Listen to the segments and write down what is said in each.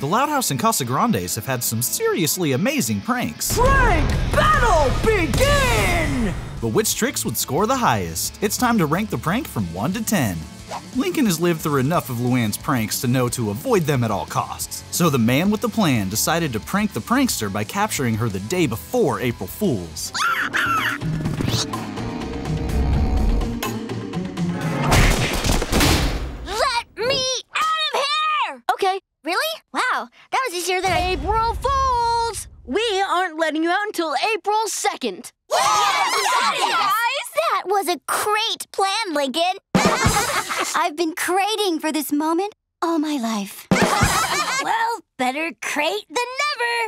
The Loud House and Casagrandes have had some seriously amazing pranks. Prank battle begin! But which tricks would score the highest? It's time to rank the prank from 1 to 10. Lincoln has lived through enough of Luann's pranks to know to avoid them at all costs. So the man with the plan decided to prank the prankster by capturing her the day before April Fool's. Really? Wow, that was easier than April Fool's! We aren't letting you out until April 2nd. Yes, guys! That was a great plan, Lincoln. I've been craving for this moment all my life. Well, better crate than never.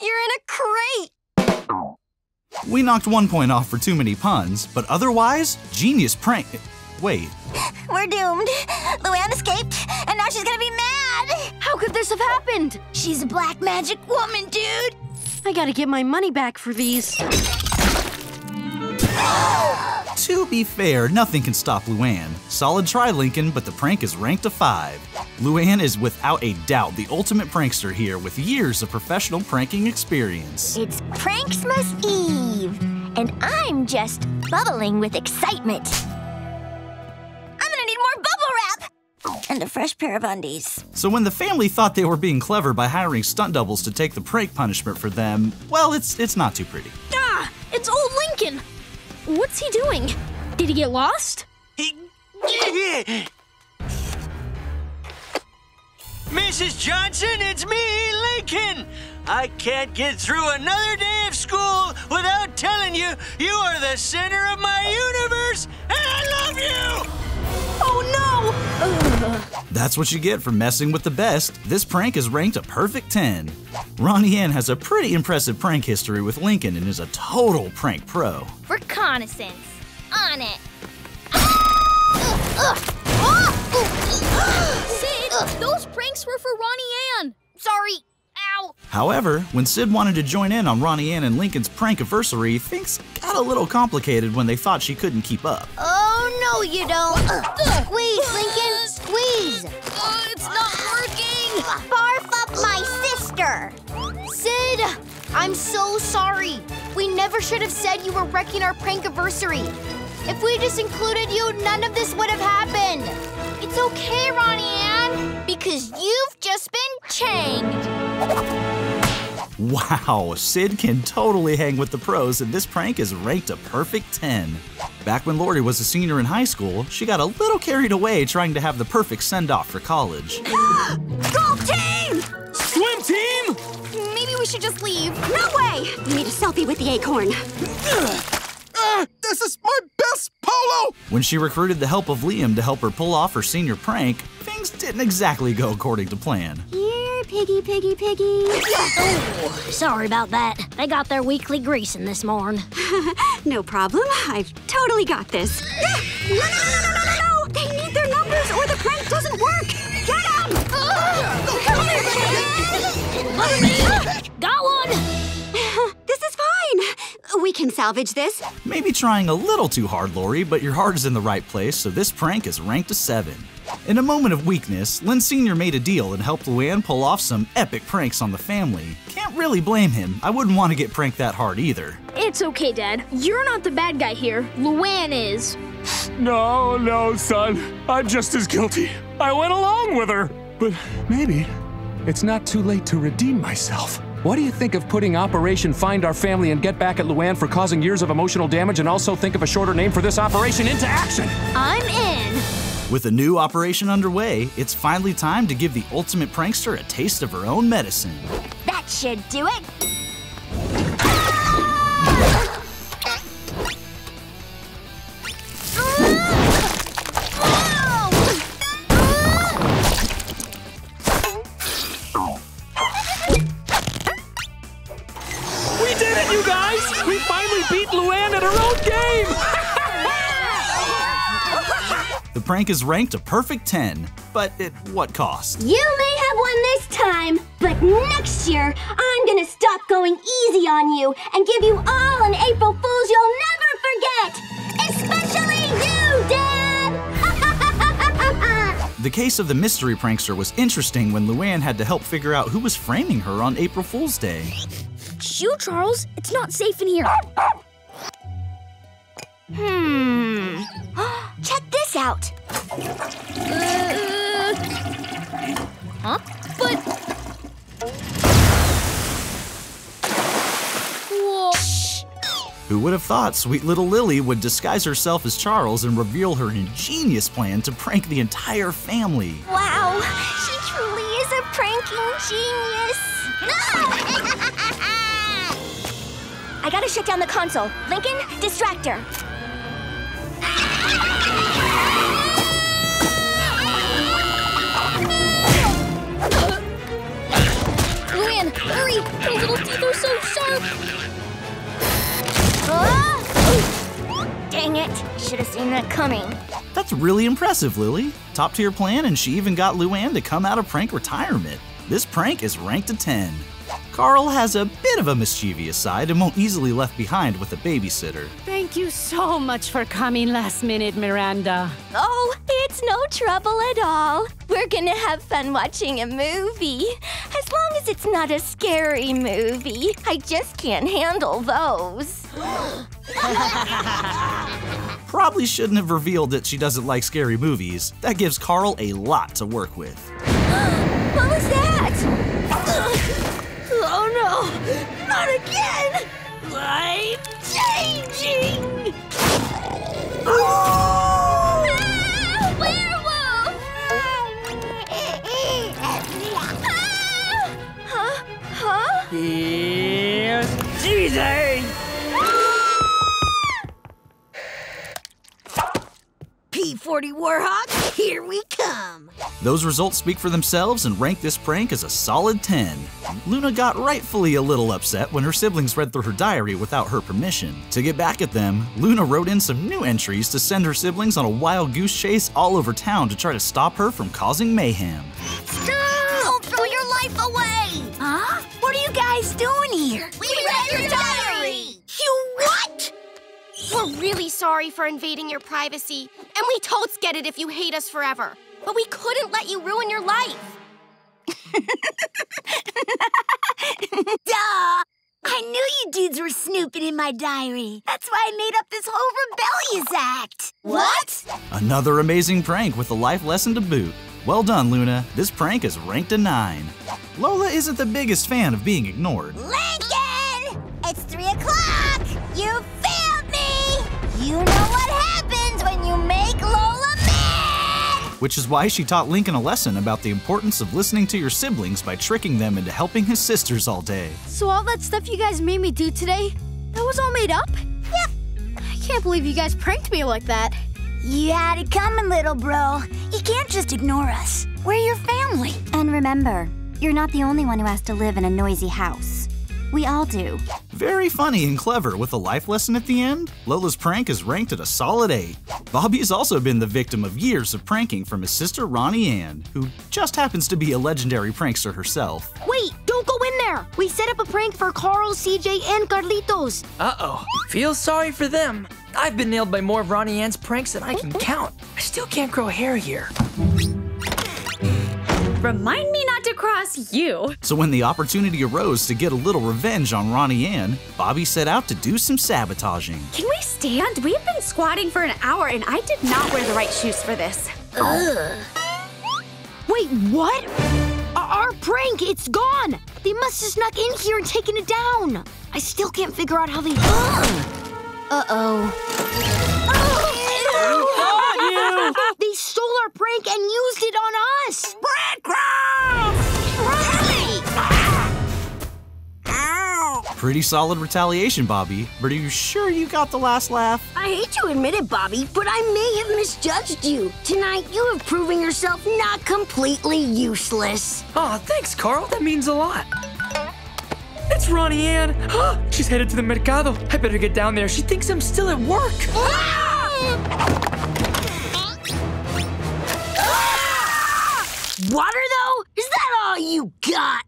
You're in a crate. We knocked 1 point off for too many puns, but otherwise, genius prank. Wait. We're doomed. Luann escaped, and now she's gonna be mad! How could this have happened? She's a black magic woman, dude! I gotta get my money back for these. To be fair, nothing can stop Luann. Solid try, Lincoln, but the prank is ranked a 5. Luann is without a doubt the ultimate prankster here with years of professional pranking experience. It's Pranksmas Eve, and I'm just bubbling with excitement. And a fresh pair of undies. So when the family thought they were being clever by hiring stunt doubles to take the prank punishment for them, well, it's not too pretty. Ah, it's old Lincoln. What's he doing? Did he get lost? Mrs. Johnson, it's me, Lincoln. I can't get through another day of school without telling you you are the center of my universe, and I love you! Oh, no! That's what you get for messing with the best. This prank is ranked a perfect 10. Ronnie Anne has a pretty impressive prank history with Lincoln and is a total prank pro. Reconnaissance. On it. Sid, those pranks were for Ronnie Anne. Sorry. Ow. However, when Sid wanted to join in on Ronnie Anne and Lincoln's prank-iversary, things got a little complicated when they thought she couldn't keep up. Oh, no, you don't. Squeeze, Lincoln, squeeze. It's not working. Barf up my sister. Sid, I'm so sorry. We never should have said you were wrecking our prank-iversary. If we just included you, none of this would have happened. It's okay, Ronnie Anne, because you've just been changed. Wow, Sid can totally hang with the pros, and this prank is ranked a perfect 10. Back when Lori was a senior in high school, she got a little carried away trying to have the perfect send-off for college. Golf team! Swim team! Maybe we should just leave. No way! We need a selfie with the acorn. This is my best polo! When she recruited the help of Liam to help her pull off her senior prank, things didn't exactly go according to plan. Piggy, piggy, piggy. Oh, sorry about that. They got their weekly greasing this morn. No problem. I've totally got this. No! They need their numbers or the prank doesn't work! Get them! Come here, kid! Got one! This is fine. We can salvage this. Maybe trying a little too hard, Lori, but your heart is in the right place, so this prank is ranked a 7. In a moment of weakness, Lynn Sr. made a deal and helped Luann pull off some epic pranks on the family. Can't really blame him. I wouldn't want to get pranked that hard either. It's okay, Dad. You're not the bad guy here. Luann is. No, son. I'm just as guilty. I went along with her. But maybe it's not too late to redeem myself. What do you think of putting Operation Find Our Family and Get Back at Luann for causing years of emotional damage, and also think of a shorter name for this operation, Into Action? I'm in. With a new operation underway, it's finally time to give the ultimate prankster a taste of her own medicine. That should do it. We did it, you guys! We finally beat Luann at her own game! The prank is ranked a perfect 10, but at what cost? You may have won this time, but next year, I'm gonna stop going easy on you and give you all an April Fool's you'll never forget! Especially you, Dad! The case of the mystery prankster was interesting when Luann had to help figure out who was framing her on April Fool's Day. Shoo, Charles! It's not safe in here. Check this out. Huh? But... Whoa. Who would have thought sweet little Lily would disguise herself as Charles and reveal her ingenious plan to prank the entire family? Wow, she truly is a pranking genius. I gotta shut down the console. Lincoln, distract her. Luann, hurry! Her little teeth are so sharp! Dang it! Should have seen that coming. That's really impressive, Lily. Top tier plan, and she even got Luann to come out of prank retirement. This prank is ranked a 10. Carl has a bit of a mischievous side and won't easily left behind with a babysitter. Thank you so much for coming last minute, Miranda. Oh, it's no trouble at all. We're gonna have fun watching a movie. As long as it's not a scary movie. I just can't handle those. Probably shouldn't have revealed that she doesn't like scary movies. That gives Carl a lot to work with. What was that? Oh no! Not again! I'm changing! Oh! Ah, werewolf! Ah! Huh? Huh? Here's CJ! Ah! P40 Warhawk, here we come! Those results speak for themselves and rank this prank as a solid 10. Luna got rightfully a little upset when her siblings read through her diary without her permission. To get back at them, Luna wrote in some new entries to send her siblings on a wild goose chase all over town to try to stop her from causing mayhem. Don't throw your life away! Huh? What are you guys doing here? We read your diary! You what? We're really sorry for invading your privacy, and we totes get it if you hate us forever. But we couldn't let you ruin your life. Duh! I knew you dudes were snooping in my diary. That's why I made up this whole rebellious act. What? Another amazing prank with a life lesson to boot. Well done, Luna. This prank is ranked a 9. Lola isn't the biggest fan of being ignored. Lincoln! It's 3 o'clock! You failed me! You know what happens when you make Lola, which is why she taught Lincoln a lesson about the importance of listening to your siblings by tricking them into helping his sisters all day. So all that stuff you guys made me do today, that was all made up? Yep. I can't believe you guys pranked me like that. You had it coming, little bro. You can't just ignore us. We're your family. And remember, you're not the only one who has to live in a noisy house. We all do. Very funny and clever with a life lesson at the end. Lola's prank is ranked at a solid 8. Bobby's also been the victim of years of pranking from his sister Ronnie Anne, who just happens to be a legendary prankster herself. Wait, don't go in there! We set up a prank for Carl, CJ, and Carlitos. Uh-oh, feel sorry for them. I've been nailed by more of Ronnie Anne's pranks than I can count. I still can't grow hair here. Remind me not to cross you. So when the opportunity arose to get a little revenge on Ronnie Anne, Bobby set out to do some sabotaging. Can we stand? We've been squatting for an hour and I did not wear the right shoes for this. Ugh. Wait, what? Our prank, it's gone. They must have snuck in here and taken it down. I still can't figure out how they... Uh-oh. They stole our prank and used it on us! Pretty solid retaliation, Bobby, but are you sure you got the last laugh? I hate to admit it, Bobby, but I may have misjudged you. Tonight, you have proven yourself not completely useless. Aw, thanks, Carl. That means a lot. It's Ronnie Anne. She's headed to the Mercado. I better get down there. She thinks I'm still at work. Water, though? Is that all you got?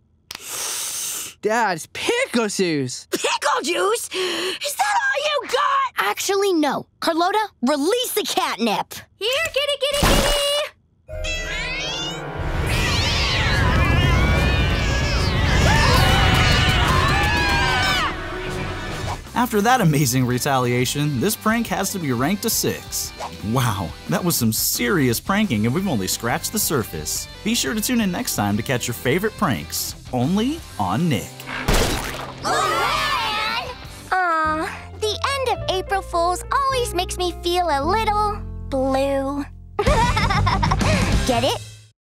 Dad's pickle juice. Pickle juice? Is that all you got? Actually, no. Carlota, release the catnip. Here, kitty, kitty, kitty. After that amazing retaliation, this prank has to be ranked a 6. Wow, that was some serious pranking and we've only scratched the surface. Be sure to tune in next time to catch your favorite pranks, only on Nick. Aw, the end of April Fool's always makes me feel a little blue. Get it?